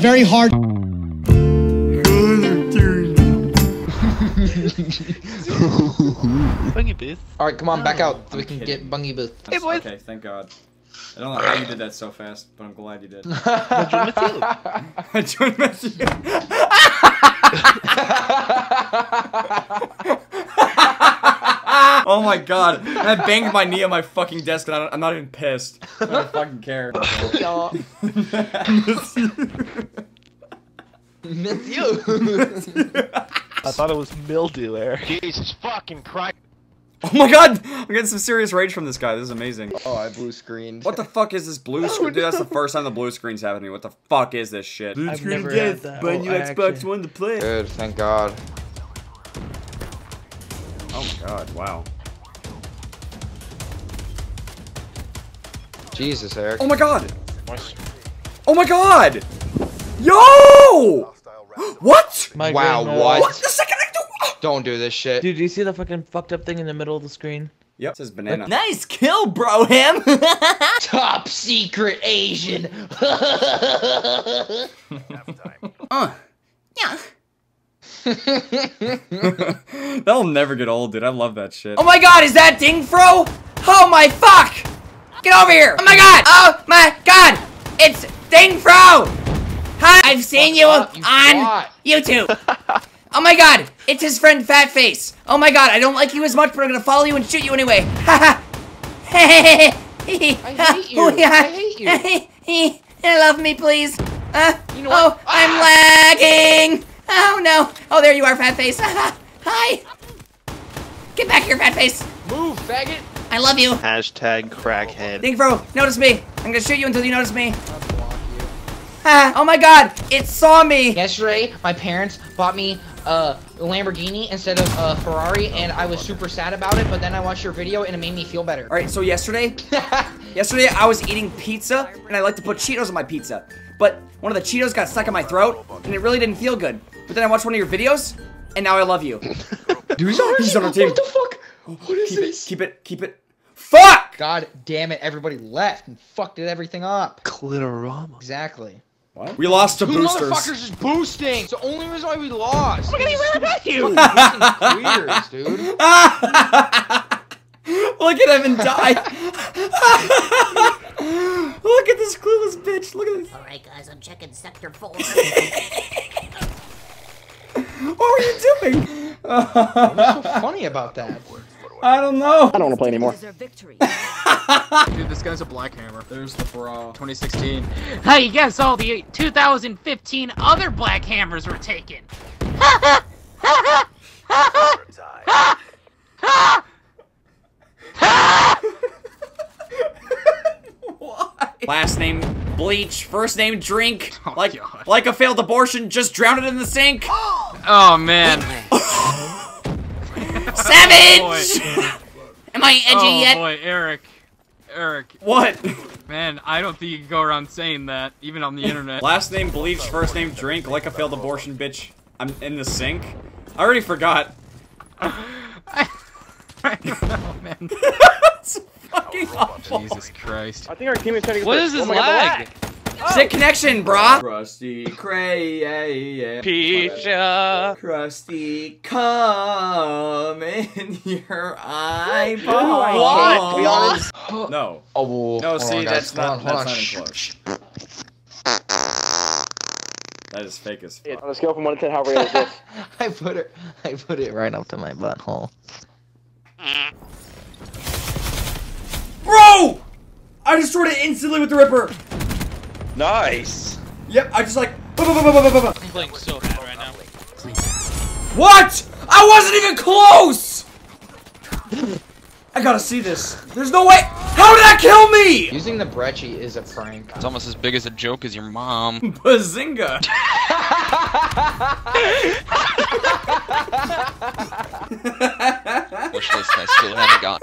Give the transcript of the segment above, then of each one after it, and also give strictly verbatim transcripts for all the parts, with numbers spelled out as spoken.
very hard. Bungie booth. Alright, come on, back out so we can get Bungie booth. Hey, boys. Okay, thank God. I don't know how you did that so fast, but I'm glad you did. I joined with you. I joined with you. Oh my God. And I banged my knee on my fucking desk and I don't, I'm not even pissed. I don't fucking care. Y'all. Miss you. Miss you. Miss you. I thought it was mildew, Eric. Jesus fucking Christ. Oh my God! I'm getting some serious rage from this guy. This is amazing. Oh, I blue screened. What the fuck is this blue screen? Dude, that's the first time the blue screen's happened to me. What the fuck is this shit? Blue I've screen death. Buy new Xbox One to play. Good, thank God. Oh my God, wow. Jesus, Eric. Oh my God! Oh my God! Yo! What? My wow, what? What the second I do? Don't do this shit. Dude, do you see the fucking fucked up thing in the middle of the screen? Yep, it says banana. Nice kill, bro, him! Top secret Asian! uh, yeah. That'll never get old, dude. I love that shit. Oh my God, is that Dingfro? Oh my fuck! Get over here! Oh my God! Oh my God! It's Dingfro! Hi, I've seen you, up, you on fought. YouTube. Oh my God, it's his friend Fat Face. Oh my God, I don't like you as much, but I'm gonna follow you and shoot you anyway. Ha ha. I hate you. I hate you. Love me, please. Uh, you know oh, ah. I'm lagging. Oh no. Oh, there you are, Fat Face. Hi. Get back here, Fat Face. Move, faggot. I love you. Hashtag crackhead. Think, bro. Notice me. I'm gonna shoot you until you notice me. Ah, oh my God, it saw me! Yesterday, my parents bought me uh, a Lamborghini instead of a uh, Ferrari, and I was super sad about it, but then I watched your video and it made me feel better. Alright, so yesterday, yesterday I was eating pizza, and I like to put Cheetos on my pizza, but one of the Cheetos got stuck in my throat, and it really didn't feel good. But then I watched one of your videos, and now I love you. Dude, he's on our team. What the fuck? What is this? Keep it, keep it. Fuck! God damn it, everybody left and fucked everything up. Clitorama. Exactly. What? We lost to Two boosters. Motherfuckers is boosting. It's the only reason why we lost. Look at me right at you. Boosting queers, dude. Look at him and die. Look at this clueless bitch. Look at this. All right, guys, I'm checking sector four. What were you doing? What's so funny about that? I don't know. I don't want to play anymore. Dude, this guy's a black hammer. There's the bra. twenty sixteen. Hey, guess all the two thousand fifteen other black hammers were taken. Last name bleach, first name drink. Oh, like God. Like a failed abortion, just drowned it in the sink. Oh man. Savage! Oh, am I edgy oh, yet? Oh boy, Eric. Eric. What? Man, I don't think you can go around saying that, even on the internet. Last name bleach, first name drink, like a failed abortion, bitch. I'm in the sink. I already forgot. I, I don't know, man. That's fucking awful. Jesus Christ. I think our team is trying to get What is this oh lag? Oh. Sick connection, brah. Crusty Cray, yeah, yeah. Pizza. Crusty, come in your eyeball. What? No. Oh, no, see, on, that's not, that's not in close. That is fake as fuck. On a scale from one to ten, how real is this? I put it, I put it right up to my butthole. Bro! I destroyed it instantly with the Ripper. Nice. Yep, I just like. I'm playing so bad right now. What? I wasn't even close. I gotta see this. There's no way. How did that kill me? Using the Brecci is a prank. It's almost as big as a joke as your mom. Bazinga. Wish list I still haven't got.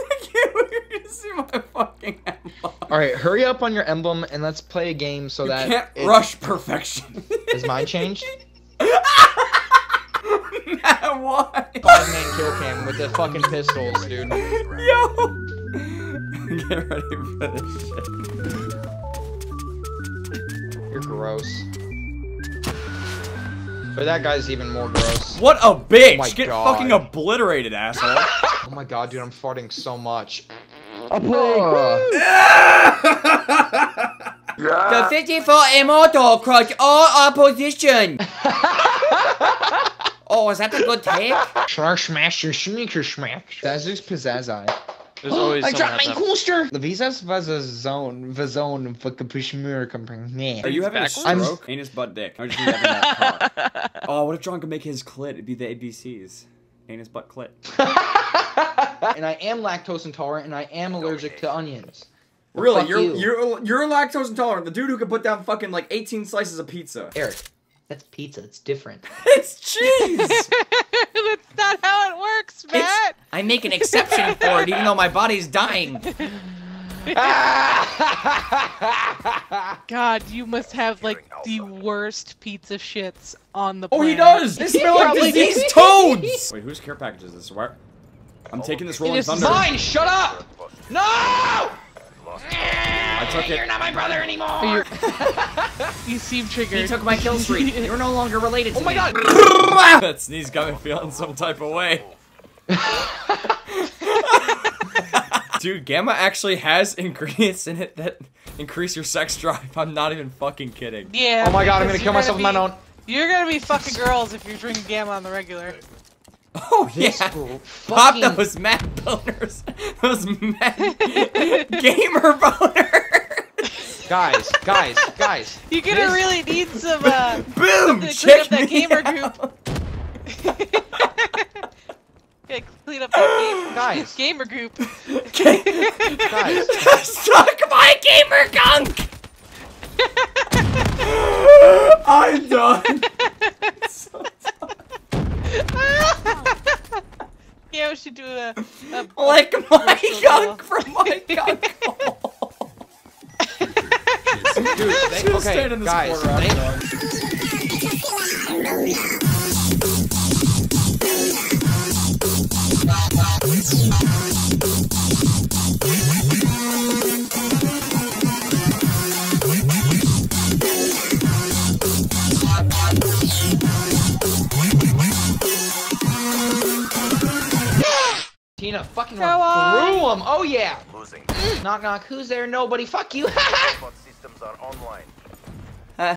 See my fucking emblem. All right, hurry up on your emblem and let's play a game so you that can't it... rush perfection. Is mine changed? Matt, why? Five man kill cam with the fucking pistols, dude. Yo. Get ready for this shit. You're gross. But that guy's even more gross. What a bitch! Oh Get god. fucking obliterated, asshole. Oh my god, dude, I'm farting so much. Oh. The fifty-four immortal crushed all opposition. Oh, is that the good take? Shark smash your sneaker smash. Zazu's pizzazz. There's always I dropped my coaster! The visas was a zone, the zone for Kapushmura company. Are you having a stroke? I'm... Anus butt dick. I just need that car. Oh, what if John could make his clit? It'd be the A B Cs. Anus butt clit. And I am lactose intolerant, and I am allergic okay. to onions. Well, really, you're you. you're you're lactose intolerant. The dude who could put down fucking like eighteen slices of pizza. Eric, that's pizza. It's different. It's cheese. That's not how it works, Matt! It's, I make an exception for it, even though my body's dying. God, you must have, like, the worst pizza shits on the planet. Oh, he does! They smell like diseased toads! Wait, whose care package is this? Where? I'm taking this Rolling Thunder. It's mine! Shut up! No! I took it. You're not my brother anymore! You seem triggered. You took my kill streak. You're no longer related to me. Oh my god! That sneeze got me feeling some type of way. Dude, Gamma actually has ingredients in it that increase your sex drive. I'm not even fucking kidding. Yeah. Oh my god, I'm gonna kill myself with my own. You're gonna be fucking girls if you're drinking Gamma on the regular. Oh yeah, pop those mad boners, those mad gamer boners. Guys, guys, guys. You're gonna really need some. Uh, Boom! To check clean up that gamer group. Yeah, clean up that game, guys. Gamer group. Guys, suck my gamer gunk. I'm done. So yeah, we should do a, a lick my gunk from my gunk hole. Dude, they, okay, in this guys. Corner, they... Tina fucking went through them. Oh yeah. Losing. Knock knock. Who's there? Nobody. Fuck you. Systems are online.